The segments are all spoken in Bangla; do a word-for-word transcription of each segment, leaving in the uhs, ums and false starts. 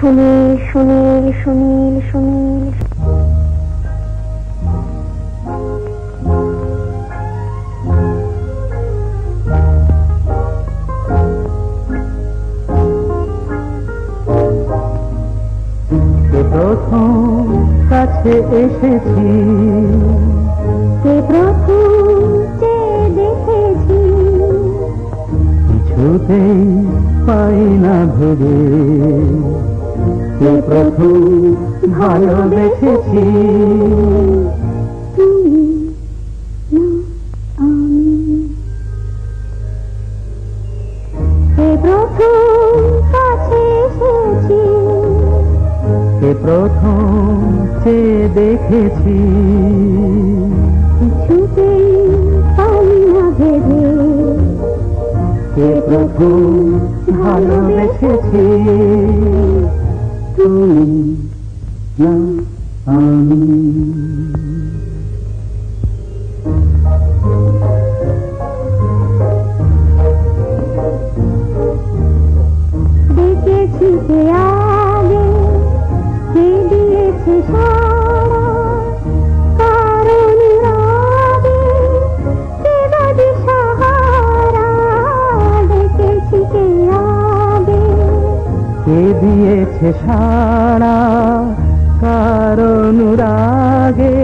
सुनील सुनील सुनील सुनील प्रथम কাছে এসেছি কে প্রথম যে দেখেছি কিছুতেই পাই না ভুলে কে প্রথম ভালোবেসেছি তুমি না আমি কে প্রথম কাছে এসেছি के प्रथम से देखेছি কিছুতেই পাই না ভেবে के प्रथम ভালোবেসেছি তুমি না আমি দেখেছি কে আগে दिए सारा कारण रागे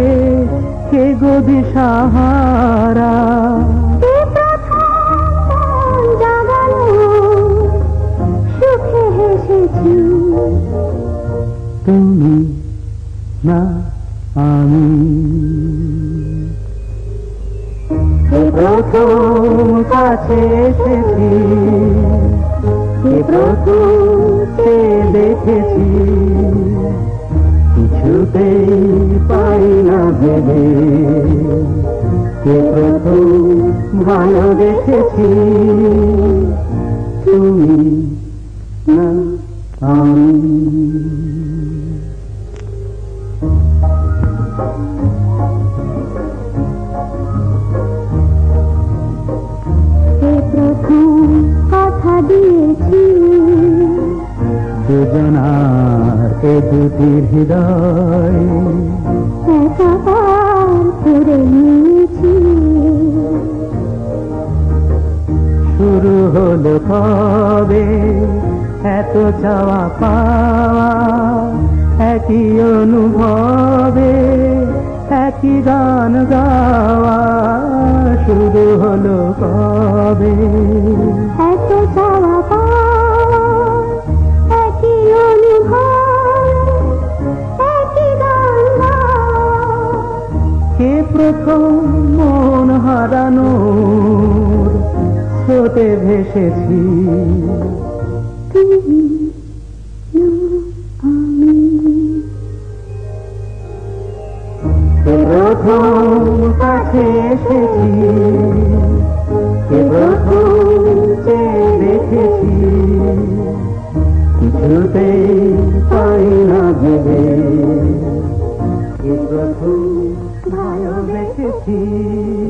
के गोदी सहारा তুমি না আমি কে প্রথম কাছে এসেছি কে প্রথমে দেখেছি কিছুতেই পাই না ভেবে কে প্রথম ভালোবেসেছি তুমি না আমি। দুজনার এ দুটি হৃদয় একাকার করে নিয়েছি শুরু হলো কবে এত চাওয়া পাওয়া একই অনুভবে একই গান গাওয়া শুরু হলো কবে এত চাওয়া কে প্রথম মন হারানোর স্রোতে ভেসেছি তুমি না আমি কে প্রথম কাছে এসেছি কে প্রথম যে দেখেছি কিছুতেই পাই না ভেবে কে প্রথম ভালোবেসেছি।